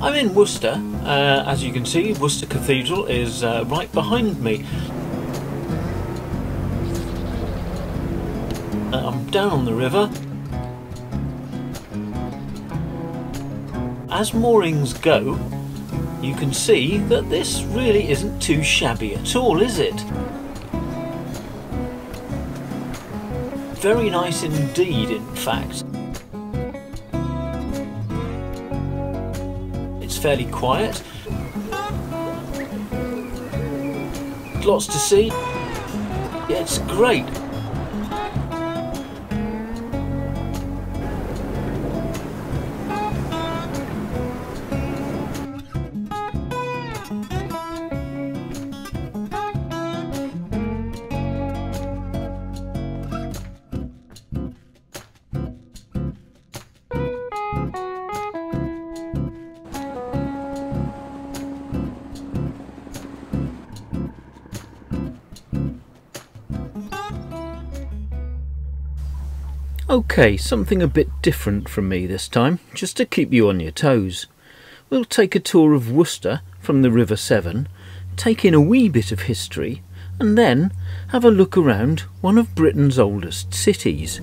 I'm in Worcester. As you can see, Worcester Cathedral is right behind me. I'm down on the river. As moorings go, you can see that this really isn't too shabby at all, is it? Very nice indeed, in fact. It's fairly quiet. Lots to see. Yeah, it's great. Okay, something a bit different from me this time, just to keep you on your toes. We'll take a tour of Worcester from the River Severn, take in a wee bit of history, and then have a look around one of Britain's oldest cities.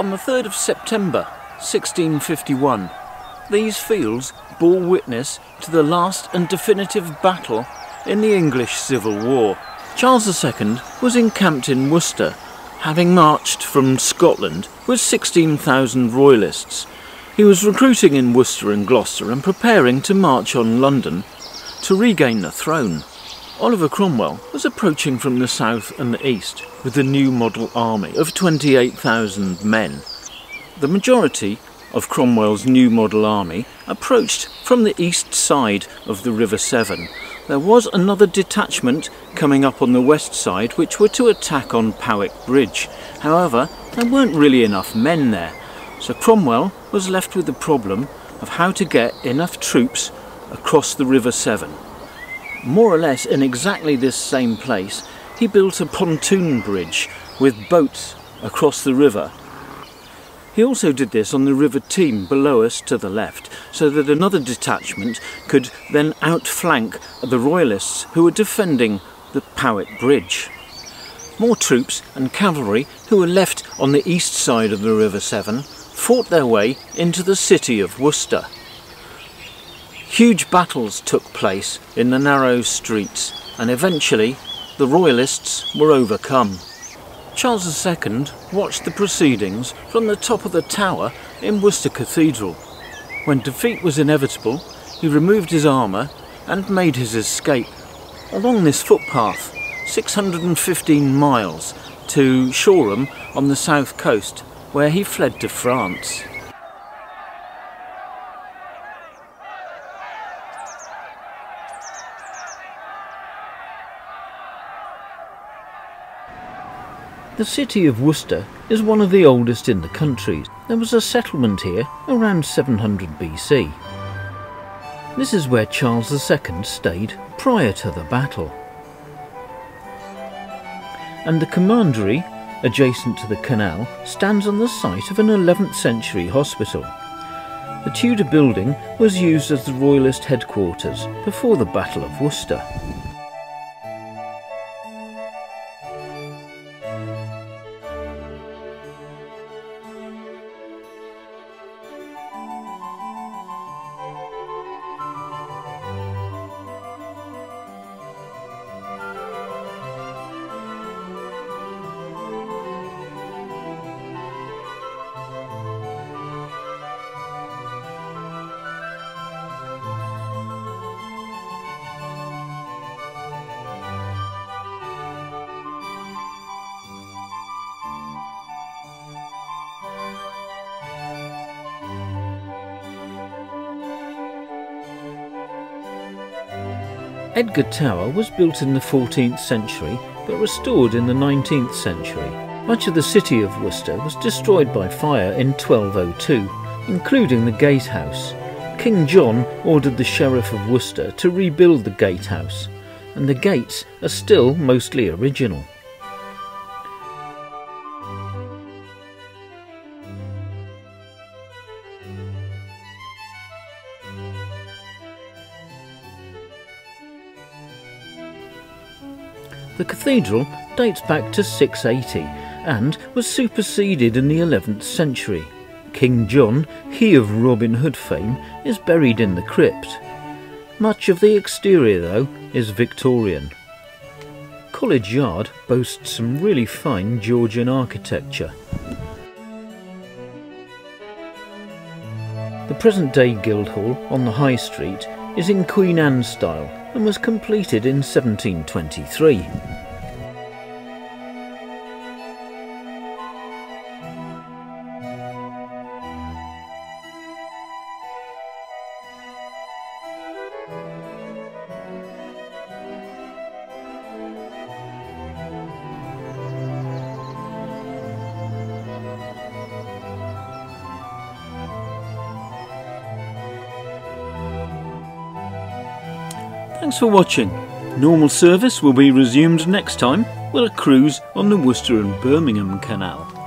On the 3rd of September 1651, these fields bore witness to the last and definitive battle in the English Civil War. Charles II was encamped in Worcester, having marched from Scotland with 16,000 Royalists. He was recruiting in Worcester and Gloucester and preparing to march on London to regain the throne. Oliver Cromwell was approaching from the south and the east with the New Model Army of 28,000 men. The majority of Cromwell's New Model Army approached from the east side of the River Severn. There was another detachment coming up on the west side which were to attack on Powick Bridge. However, there weren't really enough men there, so Cromwell was left with the problem of how to get enough troops across the River Severn. More or less in exactly this same place, he built a pontoon bridge with boats across the river. He also did this on the River Teme below us to the left, so that another detachment could then outflank the Royalists who were defending the Powick Bridge. More troops and cavalry who were left on the east side of the River Severn fought their way into the city of Worcester. Huge battles took place in the narrow streets, and eventually the Royalists were overcome. Charles II watched the proceedings from the top of the tower in Worcester Cathedral. When defeat was inevitable, he removed his armour and made his escape. Along this footpath, 615 miles to Shoreham on the south coast, where he fled to France. The city of Worcester is one of the oldest in the country. There was a settlement here around 700 BC. This is where Charles II stayed prior to the battle. And the Commandery, adjacent to the canal, stands on the site of an 11th century hospital. The Tudor building was used as the Royalist headquarters before the Battle of Worcester. Edgar Tower was built in the 14th century but restored in the 19th century. Much of the city of Worcester was destroyed by fire in 1202, including the gatehouse. King John ordered the Sheriff of Worcester to rebuild the gatehouse, and the gates are still mostly original. The cathedral dates back to 680 and was superseded in the 11th century. King John, he of Robin Hood fame, is buried in the crypt. Much of the exterior, though, is Victorian. College Yard boasts some really fine Georgian architecture. The present-day Guildhall on the High Street is in Queen Anne style and was completed in 1723. Thanks for watching. Normal service will be resumed next time with a cruise on the Worcester and Birmingham Canal.